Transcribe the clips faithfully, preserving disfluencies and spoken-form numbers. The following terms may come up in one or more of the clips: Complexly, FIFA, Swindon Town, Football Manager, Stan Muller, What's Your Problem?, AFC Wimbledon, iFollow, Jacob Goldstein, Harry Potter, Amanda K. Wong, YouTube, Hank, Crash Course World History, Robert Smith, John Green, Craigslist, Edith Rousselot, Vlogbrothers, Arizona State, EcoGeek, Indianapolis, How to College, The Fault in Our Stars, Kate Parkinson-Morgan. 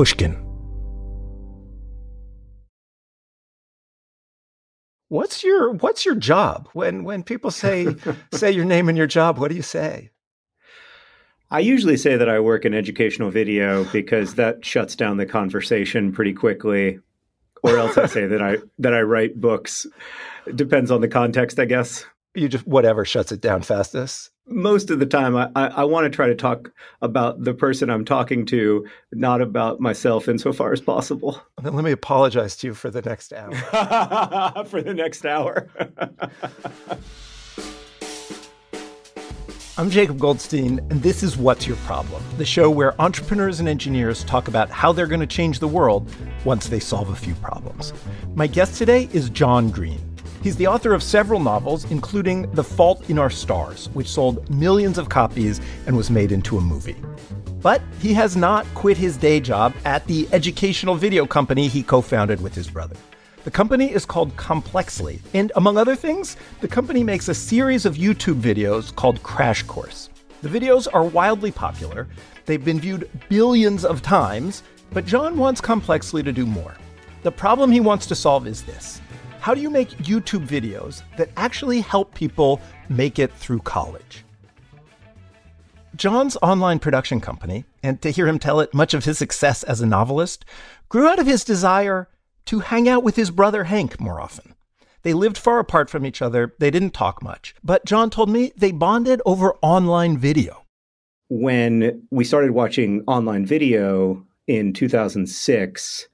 Pushkin. What's your what's your job? When when people say say your name and your job, what do you say? I usually say that I work in educational video because that shuts down the conversation pretty quickly. Or else I say that I that I write books. It depends on the context, I guess. You just whatever shuts it down fastest. Most of the time, I, I, I want to try to talk about the person I'm talking to, not about myself insofar as possible. Then let me apologize to you for the next hour. For the next hour. I'm Jacob Goldstein, and this is What's Your Problem? The show where entrepreneurs and engineers talk about how they're going to change the world once they solve a few problems. My guest today is John Green. He's the author of several novels, including The Fault in Our Stars, which sold millions of copies and was made into a movie. But he has not quit his day job at the educational video company he co-founded with his brother. The company is called Complexly, and among other things, the company makes a series of YouTube videos called Crash Course. The videos are wildly popular. They've been viewed billions of times, but John wants Complexly to do more. The problem he wants to solve is this. How do you make YouTube videos that actually help people make it through college? John's online production company, and to hear him tell it, much of his success as a novelist, grew out of his desire to hang out with his brother Hank more often. They lived far apart from each other. They didn't talk much. But John told me they bonded over online video. When we started watching online video in two thousand six,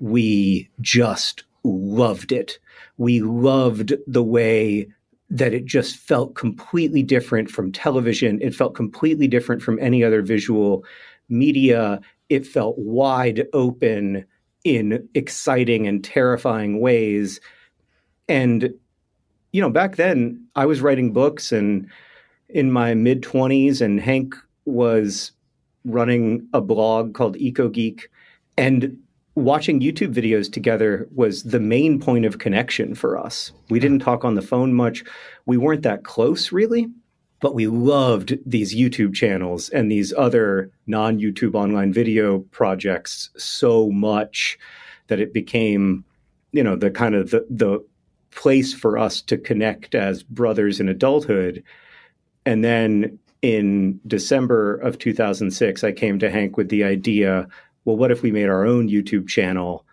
we just loved it. We loved the way that it just felt completely different from television. It felt completely different from any other visual media. It felt wide open in exciting and terrifying ways. And, you know, back then I was writing books and in my mid twenties, and Hank was running a blog called EcoGeek, and watching YouTube videos together was the main point of connection for us. We didn't talk on the phone much. We weren't that close, really, but we loved these YouTube channels and these other non-YouTube online video projects so much that it became, you know, the kind of the, the place for us to connect as brothers in adulthood. And then in December of two thousand six, I came to Hank with the idea, well, what if we made our own YouTube channel?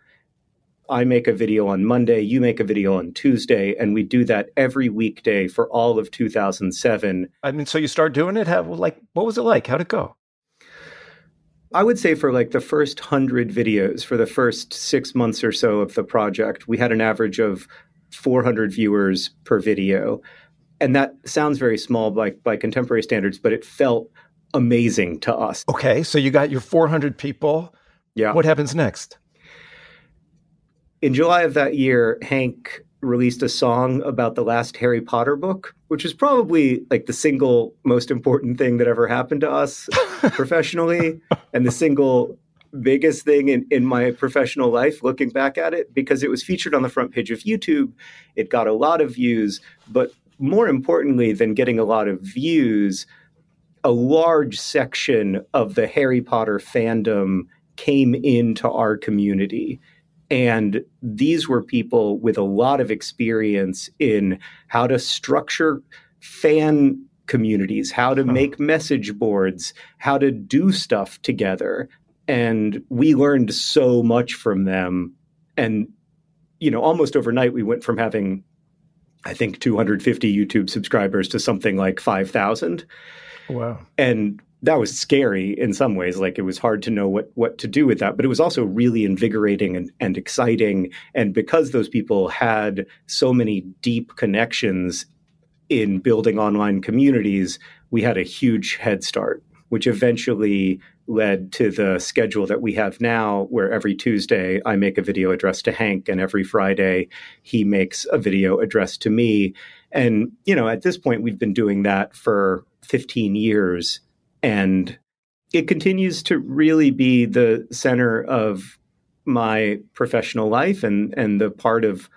I make a video on Monday, you make a video on Tuesday, and we do that every weekday for all of two thousand seven. I mean, so you start doing it? How, like, what was it like? How'd it go? I would say for like the first hundred videos, for the first six months or so of the project, we had an average of four hundred viewers per video. And that sounds very small by, by contemporary standards, but it felt amazing to us. Okay, so you got your four hundred people. Yeah. What happens next? In July of that year, Hank released a song about the last Harry Potter book, which is probably like the single most important thing that ever happened to us professionally, and the single biggest thing in, in my professional life, looking back at it, because it was featured on the front page of YouTube. It got a lot of views, but more importantly than getting a lot of views, a large section of the Harry Potter fandom came into our community. And these were people with a lot of experience in how to structure fan communities, how to make message boards, how to do stuff together. And we learned so much from them. And, you know, almost overnight, we went from having, I think, two hundred fifty YouTube subscribers to something like five thousand. Wow. And that was scary in some ways. Like, it was hard to know what, what to do with that. But it was also really invigorating and, and exciting. And because those people had so many deep connections in building online communities, we had a huge head start, which eventually led to the schedule that we have now, where every Tuesday I make a video addressed to Hank, and every Friday he makes a video addressed to me. And, you know, at this point, we've been doing that for fifteen years, and it continues to really be the center of my professional life and and the part of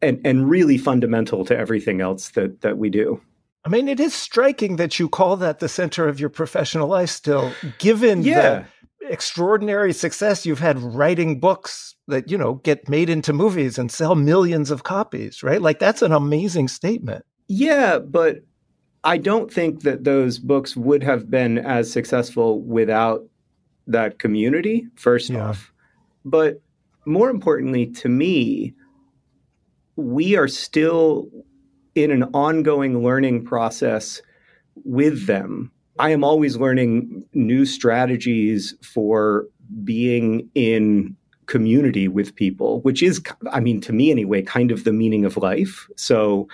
and and really fundamental to everything else that that we do. I mean, it is striking that you call that the center of your professional life still, given yeah. the extraordinary success you've had writing books that, you know, get made into movies and sell millions of copies, right? Like, that's an amazing statement. Yeah, but I don't think that those books would have been as successful without that community, first yeah. off. But more importantly, to me, we are still in an ongoing learning process with them. I am always learning new strategies for being in community with people, which is, I mean, to me anyway, kind of the meaning of life. So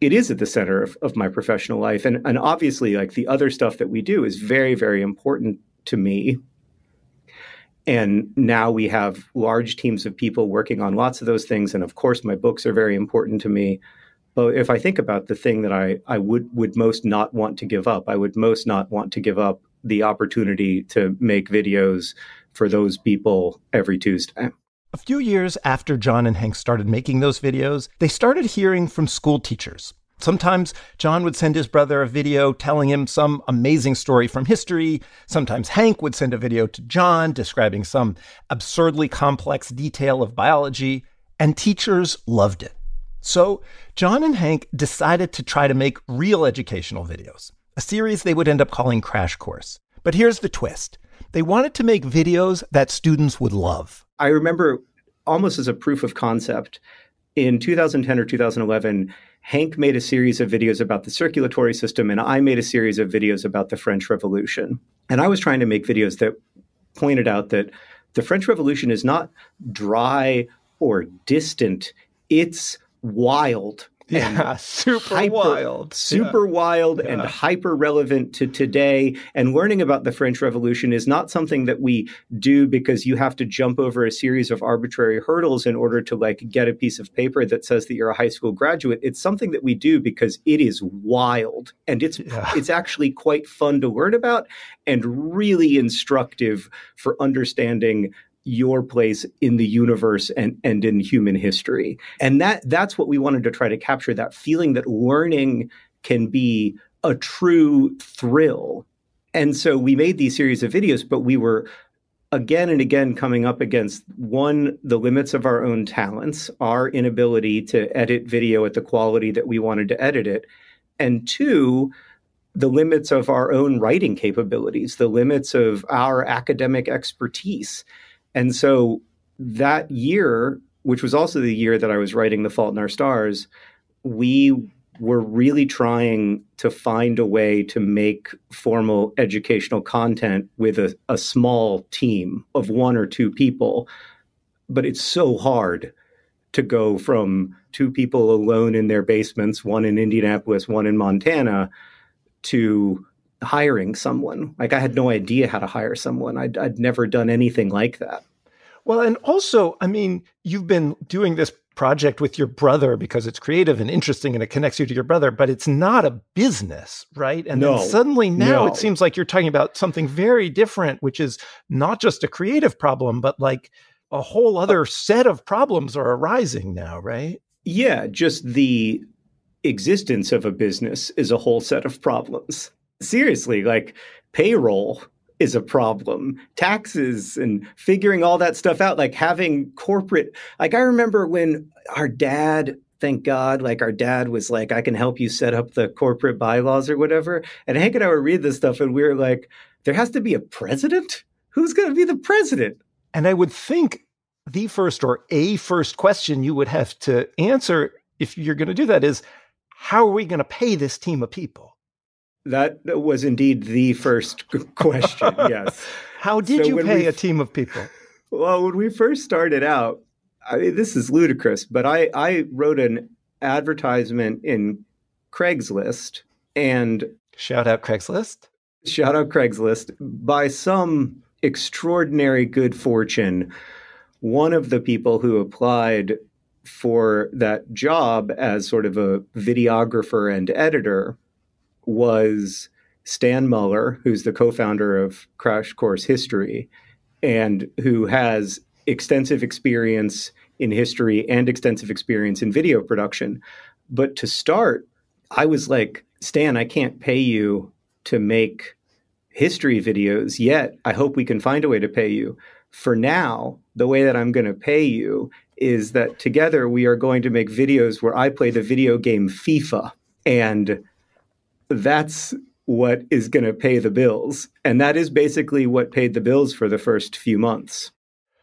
it is at the center of, of my professional life. And, and obviously, like, the other stuff that we do is very, very important to me. And now we have large teams of people working on lots of those things. And of course, my books are very important to me. But if I think about the thing that I, I would, would most not want to give up, I would most not want to give up the opportunity to make videos for those people every Tuesday. A few years after John and Hank started making those videos, they started hearing from school teachers. Sometimes John would send his brother a video telling him some amazing story from history. Sometimes Hank would send a video to John describing some absurdly complex detail of biology, and teachers loved it. So John and Hank decided to try to make real educational videos, a series they would end up calling Crash Course. But here's the twist. They wanted to make videos that students would love. I remember, almost as a proof of concept, in two thousand ten or two thousand eleven, Hank made a series of videos about the circulatory system, and I made a series of videos about the French Revolution. And I was trying to make videos that pointed out that the French Revolution is not dry or distant. It's wild. Yeah, super hyper, wild. Super yeah. wild yeah. and hyper relevant to today. And learning about the French Revolution is not something that we do because you have to jump over a series of arbitrary hurdles in order to, like, get a piece of paper that says that you're a high school graduate. It's something that we do because it is wild. And it's yeah. it's actually quite fun to learn about and really instructive for understanding your place in the universe and, and in human history. And that that's what we wanted to try to capture, that feeling that learning can be a true thrill. And so we made these series of videos, but we were again and again coming up against, one, the limits of our own talents, our inability to edit video at the quality that we wanted to edit it, and two, the limits of our own writing capabilities, the limits of our academic expertise. And so that year, which was also the year that I was writing The Fault in Our Stars, we were really trying to find a way to make formal educational content with a, a small team of one or two people. But it's so hard to go from two people alone in their basements, one in Indianapolis, one in Montana, to hiring someone. Like, I had no idea how to hire someone. I'd, I'd never done anything like that. Well, and also, I mean, you've been doing this project with your brother because it's creative and interesting and it connects you to your brother, but it's not a business, right? And no, then suddenly now no. It seems like you're talking about something very different, which is not just a creative problem, but like a whole other uh, set of problems are arising now, right? Yeah, just the existence of a business is a whole set of problems. Seriously, like, payroll is a problem. Taxes and figuring all that stuff out, like having corporate, like, I remember when our dad, thank God, like, our dad was like, I can help you set up the corporate bylaws or whatever. And Hank and I would read this stuff and we were like, there has to be a president? Who's going to be the president? And I would think the first or a first question you would have to answer if you're going to do that is, how are we going to pay this team of people? That was indeed the first question, yes. How did so you pay we, a team of people? Well, when we first started out, I mean, this is ludicrous, but I, I wrote an advertisement in Craigslist. And shout out Craigslist. Shout out Craigslist. By some extraordinary good fortune, one of the people who applied for that job as sort of a videographer and editor was Stan Muller, who's the co-founder of Crash Course History, and who has extensive experience in history and extensive experience in video production. But to start, I was like, Stan, I can't pay you to make history videos yet. I hope we can find a way to pay you. For now, the way that I'm going to pay you is that together we are going to make videos where I play the video game FIFA. And that's what is going to pay the bills. And that is basically what paid the bills for the first few months.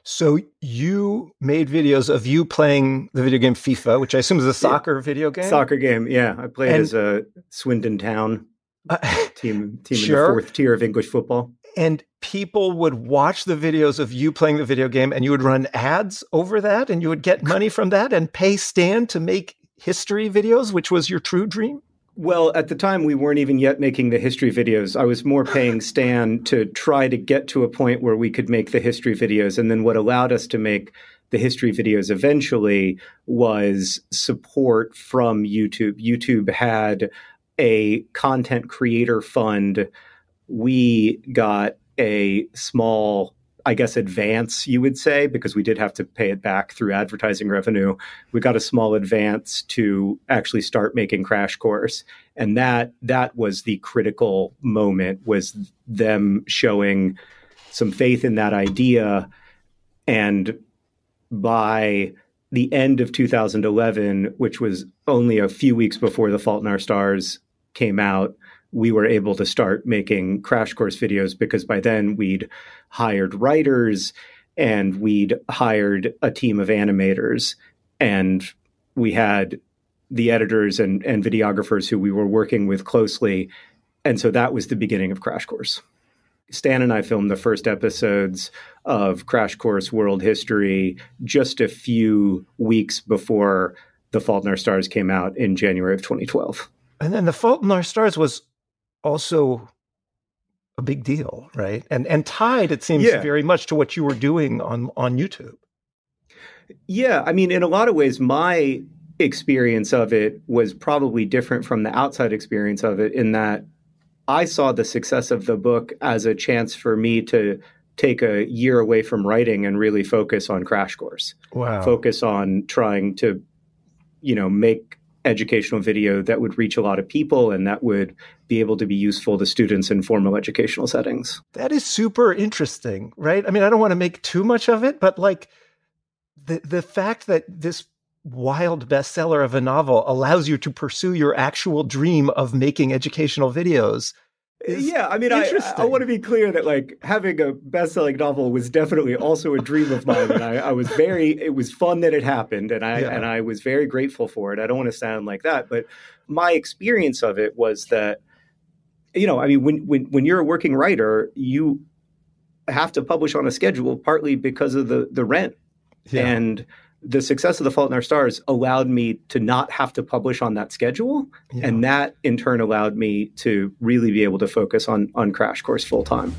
So you made videos of you playing the video game FIFA, which I assume is a soccer it, video game? Soccer game, yeah. I played and, as a Swindon Town uh, team, team sure. in the fourth tier of English football. And people would watch the videos of you playing the video game, and you would run ads over that, and you would get money from that and pay Stan to make history videos, which was your true dream? Well, at the time, we weren't even yet making the history videos. I was more paying Stan to try to get to a point where we could make the history videos. And then what allowed us to make the history videos eventually was support from YouTube. YouTube had a content creator fund. We got a small, I guess, advance, you would say, because we did have to pay it back through advertising revenue. We got a small advance to actually start making Crash Course. And that that was the critical moment, was them showing some faith in that idea. And by the end of two thousand eleven, which was only a few weeks before The Fault in Our Stars came out, we were able to start making Crash Course videos, because by then we'd hired writers and we'd hired a team of animators, and we had the editors and, and videographers who we were working with closely. And so that was the beginning of Crash Course. Stan and I filmed the first episodes of Crash Course World History just a few weeks before The Fault in Our Stars came out in January of twenty twelve. And then The Fault in Our Stars was also a big deal, right? And and tied, it seems, yeah. very much to what you were doing on, on YouTube. Yeah. I mean, in a lot of ways, my experience of it was probably different from the outside experience of it, in that I saw the success of the book as a chance for me to take a year away from writing and really focus on Crash Course. Wow. Focus on trying to, you know, make educational video that would reach a lot of people and that would be able to be useful to students in formal educational settings. That is super interesting, right? I mean, I don't want to make too much of it, but like the the fact that this wild bestseller of a novel allows you to pursue your actual dream of making educational videos. Yeah, I mean, I, I want to be clear that like having a best-selling novel was definitely also a dream of mine, and I, I was very. It was fun that it happened, and I yeah. and I was very grateful for it. I don't want to sound like that, but my experience of it was that, you know, I mean, when when when you're a working writer, you have to publish on a schedule, partly because of the the rent, yeah. and the success of The Fault in Our Stars allowed me to not have to publish on that schedule. Yeah. And that in turn allowed me to really be able to focus on, on Crash Course full time.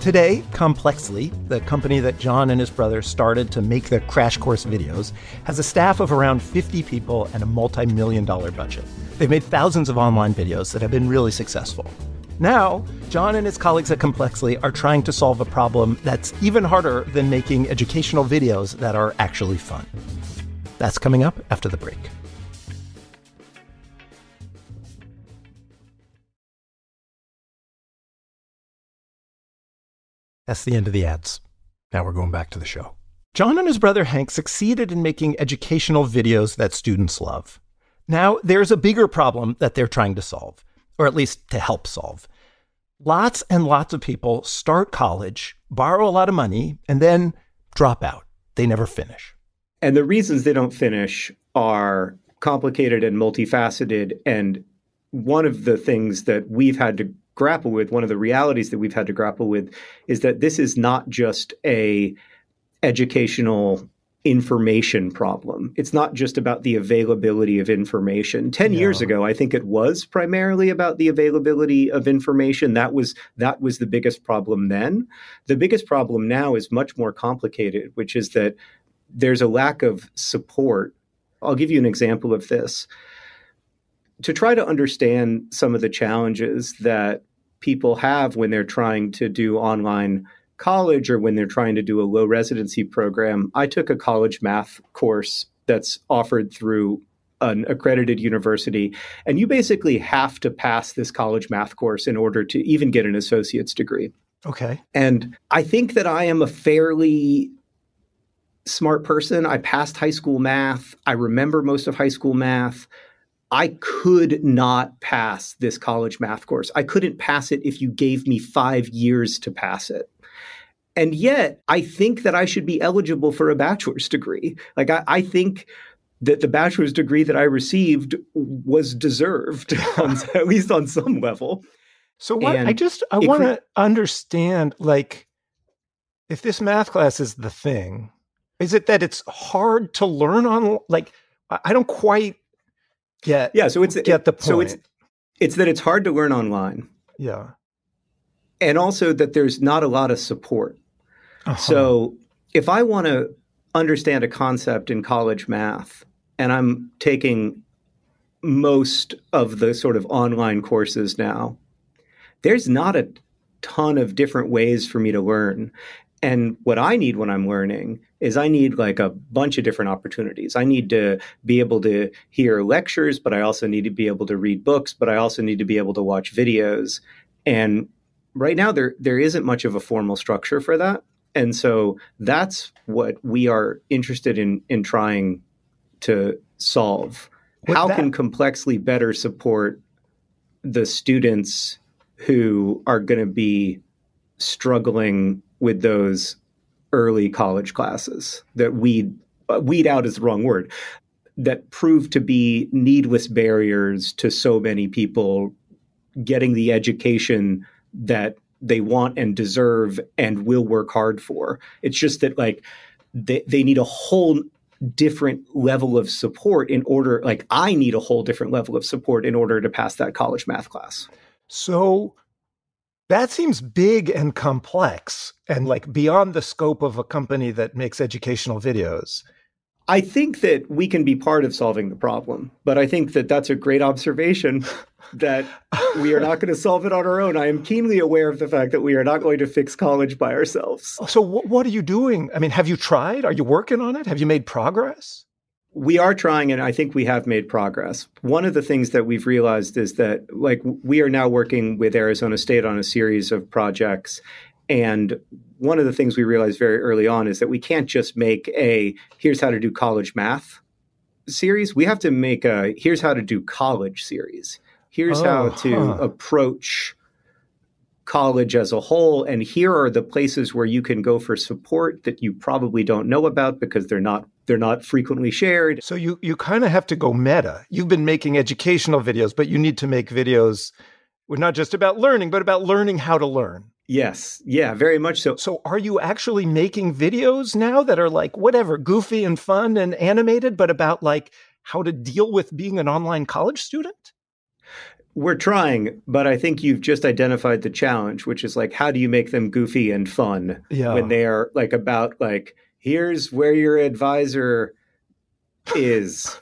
Today, Complexly, the company that John and his brother started to make the Crash Course videos, has a staff of around fifty people and a multi-million dollar budget. They've made thousands of online videos that have been really successful. Now, John and his colleagues at Complexly are trying to solve a problem that's even harder than making educational videos that are actually fun. That's coming up after the break. That's the end of the ads. Now we're going back to the show. John and his brother Hank succeeded in making educational videos that students love. Now, there's a bigger problem that they're trying to solve, or at least to help solve. Lots and lots of people start college, borrow a lot of money, and then drop out. They never finish. And the reasons they don't finish are complicated and multifaceted. And one of the things that we've had to grapple with, one of the realities that we've had to grapple with, is that this is not just a educational information problem. It's not just about the availability of information. Ten yeah. years ago, I think it was primarily about the availability of information. That was that was the biggest problem then. The biggest problem now is much more complicated, which is that there's a lack of support. I'll give you an example of this. To try to understand some of the challenges that people have when they're trying to do online college or when they're trying to do a low residency program, I took a college math course that's offered through an accredited university, and you basically have to pass this college math course in order to even get an associate's degree. Okay. And I think that I am a fairly smart person. I passed high school math. I remember most of high school math. I could not pass this college math course. I couldn't pass it if you gave me five years to pass it. And yet, I think that I should be eligible for a bachelor's degree. Like, I, I think that the bachelor's degree that I received was deserved, on, at least on some level. So what, I just, I want to understand, like, if this math class is the thing, is it that it's hard to learn on, like, I don't quite get, yeah, so it's, get the point. So it's, it's that it's hard to learn online. Yeah. And also that there's not a lot of support. Uh-huh. So if I want to understand a concept in college math, and I'm taking most of the sort of online courses now, there's not a ton of different ways for me to learn. And what I need when I'm learning is I need like a bunch of different opportunities. I need to be able to hear lectures, but I also need to be able to read books, but I also need to be able to watch videos. And right now, there there isn't much of a formal structure for that. And so that's what we are interested in in trying to solve. With How that? can Complexly better support the students who are going to be struggling with those early college classes that weed, weed out is the wrong word, that prove to be needless barriers to so many people getting the education that they want and deserve and will work hard for. It's just that, like, they, they need a whole different level of support in order, like, I need a whole different level of support in order to pass that college math class. So that seems big and complex and like beyond the scope of a company that makes educational videos. I think that we can be part of solving the problem, but I think that that's a great observation that we are not going to solve it on our own. I am keenly aware of the fact that we are not going to fix college by ourselves. So wh- what are you doing? I mean, have you tried? Are you working on it? Have you made progress? We are trying, and I think we have made progress. One of the things that we've realized is that, like, we are now working with Arizona State on a series of projects. And one of the things we realized very early on is that we can't just make a here's how to do college math series. We have to make a here's how to do college series. Here's oh, how to huh. approach college as a whole. And here are the places where you can go for support that you probably don't know about because they're not They're not frequently shared. So you, you kind of have to go meta. You've been making educational videos, but you need to make videos with not just about learning, but about learning how to learn. Yes. Yeah, very much so. So are you actually making videos now that are like, whatever, goofy and fun and animated, but about like how to deal with being an online college student? We're trying, but I think you've just identified the challenge, which is like, how do you make them goofy and fun yeah. when they are like about like, here's where your advisor is.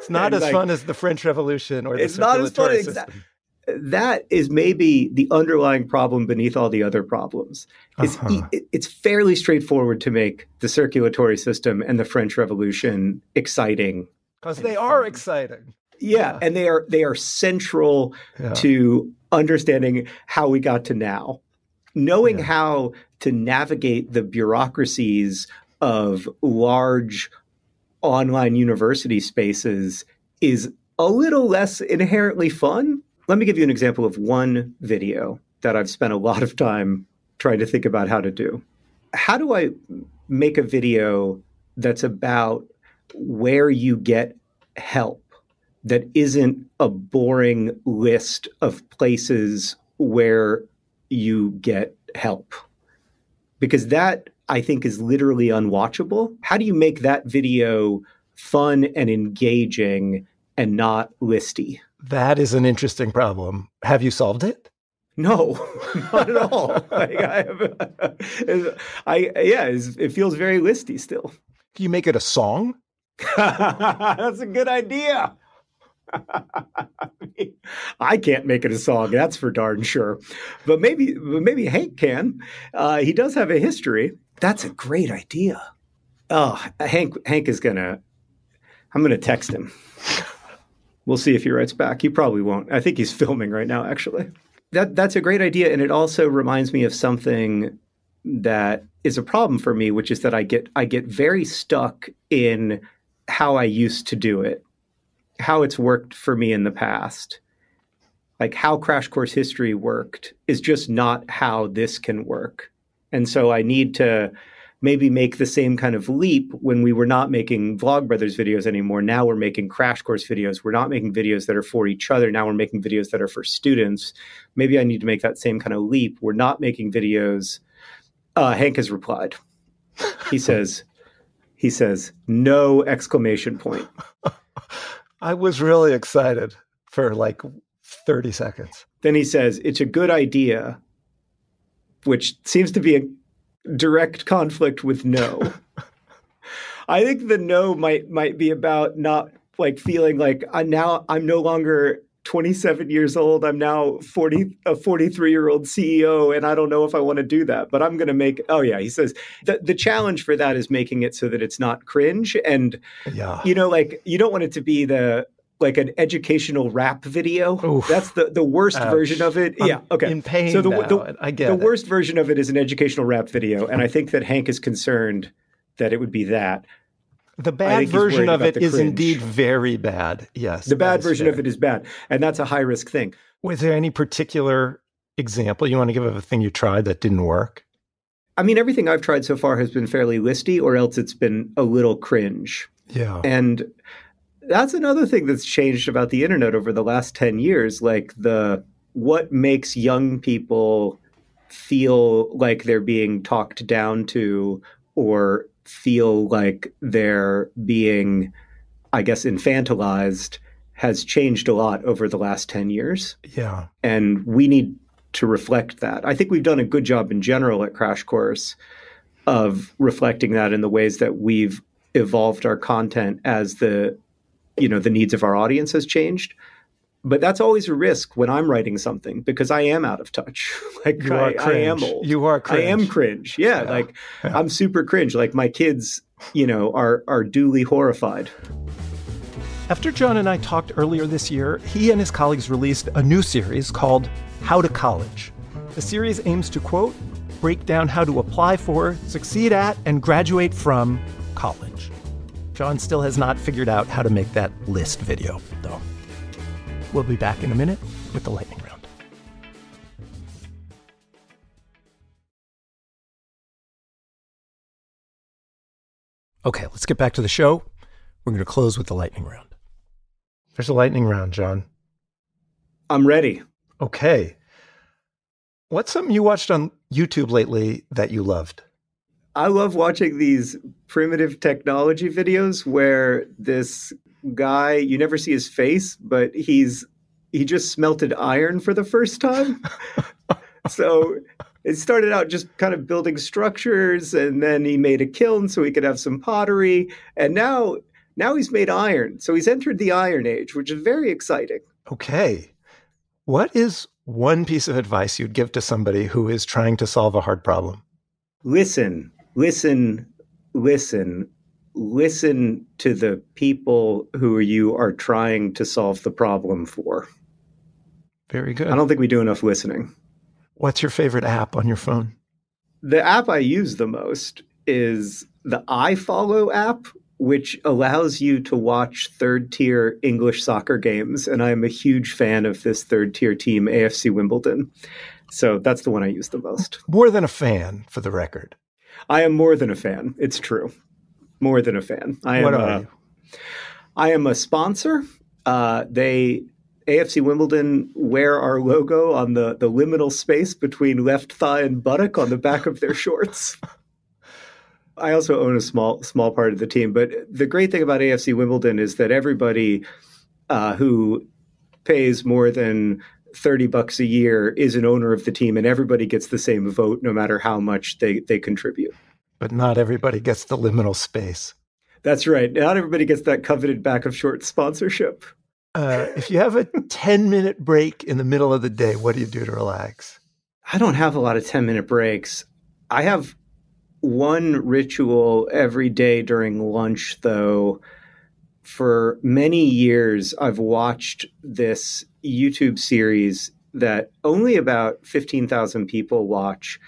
It's not and as like, fun as the French Revolution or the it's circulatory not as fun, system. Exa- that is maybe the underlying problem beneath all the other problems. It's, uh-huh. it, it's fairly straightforward to make the circulatory system and the French Revolution exciting. Because they are fun. exciting. Yeah, yeah, and they are they are central yeah. to understanding how we got to now. Knowing yeah. how to navigate the bureaucracies of large online university spaces is a little less inherently fun. Let me give you an example of one video that I've spent a lot of time trying to think about how to do. How do I make a video that's about where you get help that isn't a boring list of places where you get help? Because that, I think, is literally unwatchable. How do you make that video fun and engaging and not listy? That is an interesting problem. Have you solved it? No, not at all. like I, have, I yeah, it feels very listy still. Can you make it a song? That's a good idea. I can't make it a song, that's for darn sure. But maybe maybe Hank can. Uh, he does have a history. That's a great idea. Oh, Hank Hank is going to I'm going to text him. We'll see if he writes back. He probably won't. I think he's filming right now, actually. That that's a great idea. And it also reminds me of something that is a problem for me, which is that I get I get very stuck in how I used to do it, how it's worked for me in the past. Like how Crash Course History worked is just not how this can work. And so I need to maybe make the same kind of leap. When we were not making Vlogbrothers videos anymore, now we're making Crash Course videos. We're not making videos that are for each other. Now we're making videos that are for students. Maybe I need to make that same kind of leap. We're not making videos. Uh, Hank has replied. He says, he says, no exclamation point. I was really excited for like thirty seconds. Then he says, it's a good idea, which seems to be a direct conflict with no. I think the no might might be about not like feeling like I'm now I'm no longer twenty-seven years old. I'm now forty a forty-three year old C E O, and I don't know if I want to do that, but I'm going to make. Oh yeah, he says the the challenge for that is making it so that it's not cringe, and yeah. you know, like you don't want it to be the like an educational rap video. Oof. That's the, the worst Ouch. version of it. I'm yeah. Okay. In pain so the, now. The, I get the it. worst version of it is an educational rap video. And I think that Hank is concerned that it would be that. The bad version of it is cringe. Indeed very bad. Yes. The bad version fair. of it is bad. And that's a high risk thing. Was there any particular example you want to give of a thing you tried that didn't work? I mean, everything I've tried so far has been fairly listy, or else it's been a little cringe. Yeah. And that's another thing that's changed about the internet over the last ten years, like the what makes young people feel like they're being talked down to or feel like they're being, I guess, infantilized has changed a lot over the last ten years. Yeah. And we need to reflect that. I think we've done a good job in general at Crash Course of reflecting that in the ways that we've evolved our content as the you know, the needs of our audience has changed. But that's always a risk when I'm writing something, because I am out of touch. Like I, I am old. You are cringe. I am cringe. Yeah. yeah. Like yeah. I'm super cringe. Like my kids, you know, are, are duly horrified. After John and I talked earlier this year, he and his colleagues released a new series called How to College. The series aims to, quote, break down how to apply for, succeed at, and graduate from college. John still has not figured out how to make that list video, though. We'll be back in a minute with the lightning round. Okay, let's get back to the show. We're going to close with the lightning round. There's a lightning round, John. I'm ready. Okay. What's something you watched on YouTube lately that you loved? I love watching these primitive technology videos where this guy, you never see his face, but he's he just smelted iron for the first time. So it started out just kind of building structures, and then he made a kiln so he could have some pottery. And now, now he's made iron. So he's entered the Iron Age, which is very exciting. Okay. What is one piece of advice you'd give to somebody who is trying to solve a hard problem? Listen. Listen, listen, listen to the people who you are trying to solve the problem for. Very good. I don't think we do enough listening. What's your favorite app on your phone? The app I use the most is the iFollow app, which allows you to watch third-tier English soccer games. And I'm a huge fan of this third-tier team, A F C Wimbledon. So that's the one I use the most. More than a fan, for the record. I am more than a fan. It's true. More than a fan. I am, what are uh, you? I am a sponsor. Uh, they, A F C Wimbledon, wear our logo on the, the liminal space between left thigh and buttock on the back of their shorts. I also own a small small part of the team. But the great thing about A F C Wimbledon is that everybody uh, who pays more than thirty bucks a year is an owner of the team, and everybody gets the same vote no matter how much they, they contribute. But not everybody gets the liminal space. That's right. Not everybody gets that coveted back of short sponsorship. Uh, if you have a ten minute break in the middle of the day, what do you do to relax? I don't have a lot of ten minute breaks. I have one ritual every day during lunch, though, for many years, I've watched this YouTube series that only about fifteen thousand people watch,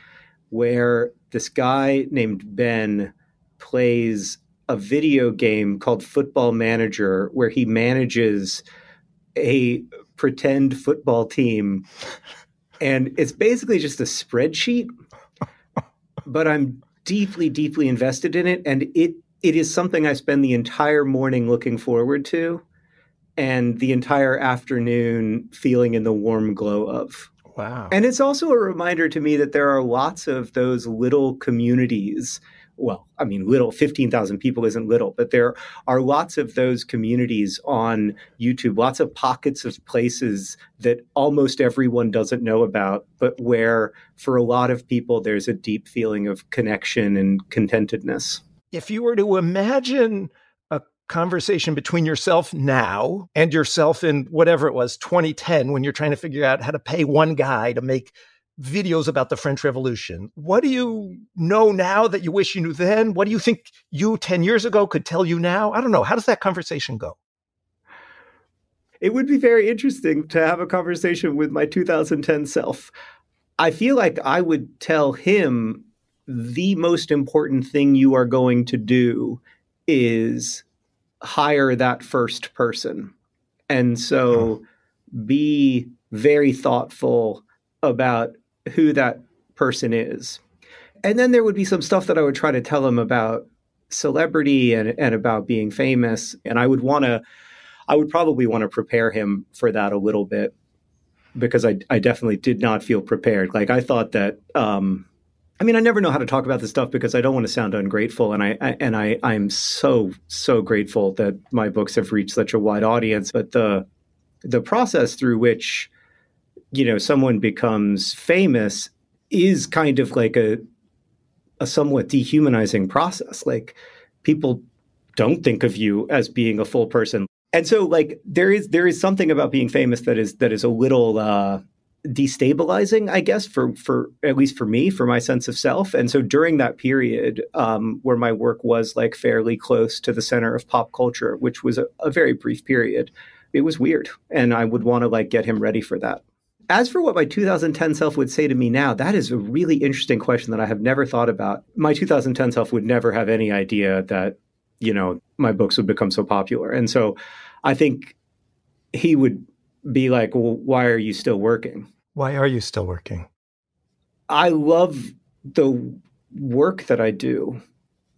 where this guy named Ben plays a video game called Football Manager, where he manages a pretend football team. And it's basically just a spreadsheet, but I'm deeply, deeply invested in it. And it it is something I spend the entire morning looking forward to and the entire afternoon feeling in the warm glow of. Wow. And it's also a reminder to me that there are lots of those little communities. Well, I mean, little, fifteen thousand people isn't little, but there are lots of those communities on YouTube, lots of pockets of places that almost everyone doesn't know about, but where for a lot of people, there's a deep feeling of connection and contentedness. If you were to imagine a conversation between yourself now and yourself in whatever it was, twenty ten, when you're trying to figure out how to pay one guy to make videos about the French Revolution. What do you know now that you wish you knew then? What do you think you ten years ago could tell you now? I don't know. How does that conversation go? It would be very interesting to have a conversation with my two thousand ten self. I feel like I would tell him the most important thing you are going to do is hire that first person. And so mm-hmm. be very thoughtful about who that person is. And then there would be some stuff that I would try to tell him about celebrity and, and about being famous. And I would want to, I would probably want to prepare him for that a little bit, because I, I definitely did not feel prepared. Like I thought that, um, I mean, I never know how to talk about this stuff because I don't want to sound ungrateful. And I, I and I, I'm so, so grateful that my books have reached such a wide audience, but the, the process through which you know, someone becomes famous is kind of like a a somewhat dehumanizing process. Like people don't think of you as being a full person. And so like there is there is something about being famous that is that is a little uh, destabilizing, I guess, for for at least for me, for my sense of self. And so during that period um, where my work was like fairly close to the center of pop culture, which was a, a very brief period, it was weird. And I would want to like get him ready for that. As for what my two thousand ten self would say to me now, that is a really interesting question that I have never thought about. My two thousand ten self would never have any idea that, you know, my books would become so popular. And so I think he would be like, well, why are you still working? Why are you still working? I love the work that I do,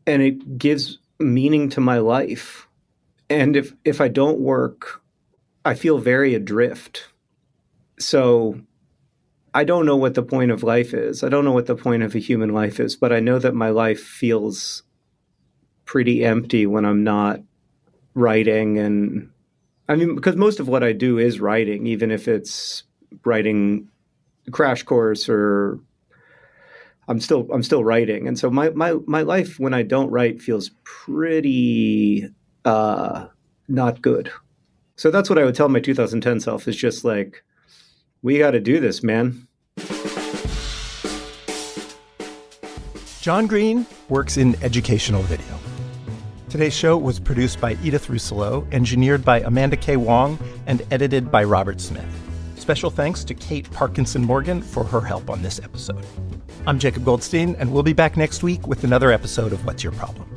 and it gives meaning to my life. And if, if I don't work, I feel very adrift. So I don't know what the point of life is. I don't know what the point of a human life is, but I know that my life feels pretty empty when I'm not writing. And I mean, because most of what I do is writing, even if it's writing Crash Course or I'm still I'm still writing. And so my my, my life when I don't write feels pretty uh, not good. So that's what I would tell my two thousand ten self is just like, we got to do this, man. John Green works in educational video. Today's show was produced by Edith Rousselot, engineered by Amanda K. Wong, and edited by Robert Smith. Special thanks to Kate Parkinson-Morgan for her help on this episode. I'm Jacob Goldstein, and we'll be back next week with another episode of What's Your Problem?